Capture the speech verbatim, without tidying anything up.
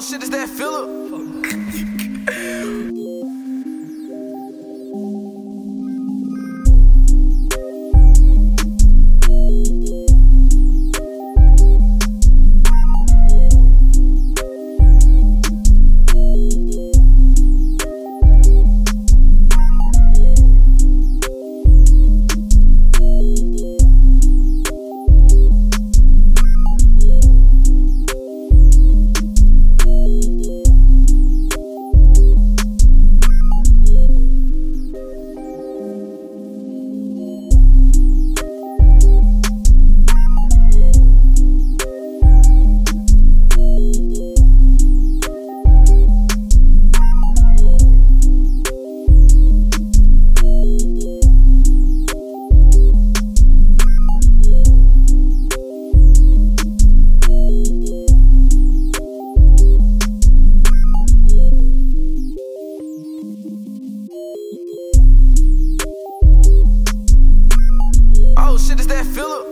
whole shit is that filler. Philip.